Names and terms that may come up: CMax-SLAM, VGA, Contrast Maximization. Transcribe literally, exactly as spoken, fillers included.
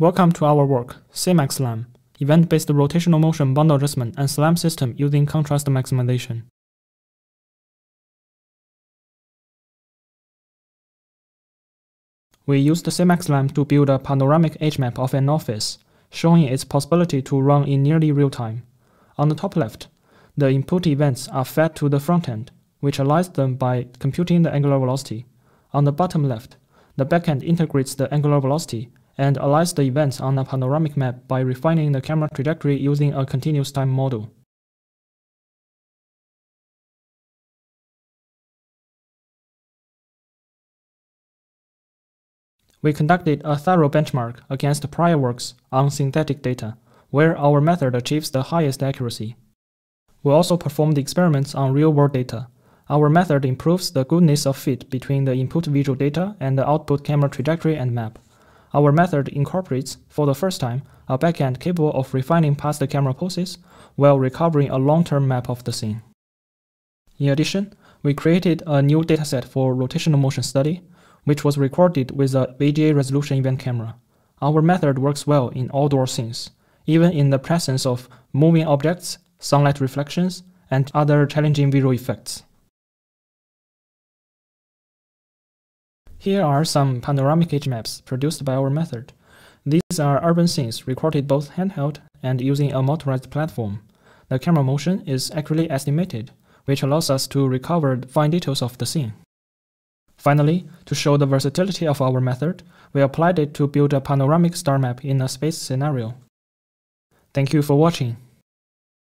Welcome to our work, CMax-SLAM, event-based rotational motion bundle adjustment and SLAM system using contrast maximization. We used CMax-SLAM to build a panoramic edge map of an office, showing its possibility to run in nearly real time. On the top left, the input events are fed to the front end, which aligns them by computing the angular velocity. On the bottom left, the backend integrates the angular velocity and aligns the events on a panoramic map by refining the camera trajectory using a continuous time model. We conducted a thorough benchmark against prior works on synthetic data, where our method achieves the highest accuracy. We also performed experiments on real-world data. Our method improves the goodness of fit between the input visual data and the output camera trajectory and map. Our method incorporates, for the first time, a backend capable of refining past camera poses while recovering a long-term map of the scene. In addition, we created a new dataset for rotational motion study, which was recorded with a V G A resolution event camera. Our method works well in outdoor scenes, even in the presence of moving objects, sunlight reflections, and other challenging visual effects. Here are some panoramic edge maps produced by our method. These are urban scenes recorded both handheld and using a motorized platform. The camera motion is accurately estimated, which allows us to recover fine details of the scene. Finally, to show the versatility of our method, we applied it to build a panoramic star map in a space scenario. Thank you for watching.